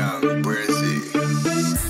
Young Brizzy.